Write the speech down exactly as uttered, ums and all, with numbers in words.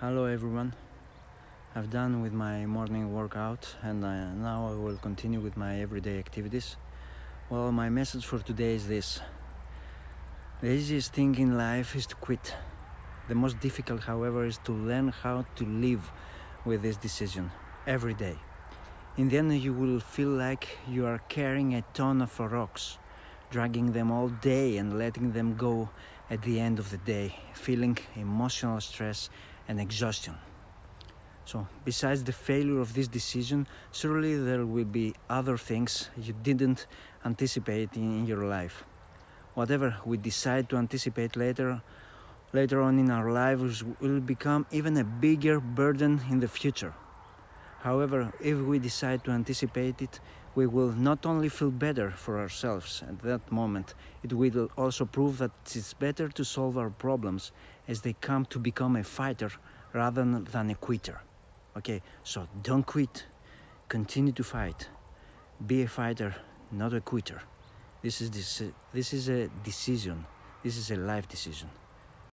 Hello everyone, I've done with my morning workout and I, now I will continue with my everyday activities. Well, my message for today is this: the easiest thing in life is to quit. The most difficult, however, is to learn how to live with this decision every day. In the end you will feel like you are carrying a ton of rocks, dragging them all day and letting them go at the end of the day, feeling emotional stress and exhaustion. So, besides the failure of this decision, surely there will be other things you didn't anticipate in your life. Whatever we decide to anticipate later, later on in our lives will become even a bigger burden in the future. However, if we decide to anticipate it, we will not only feel better for ourselves at that moment, it will also prove that it's better to solve our problems as they come to become a fighter rather than a quitter. Okay, so don't quit, continue to fight. Be a fighter, not a quitter. This is, this is a decision, this is a life decision.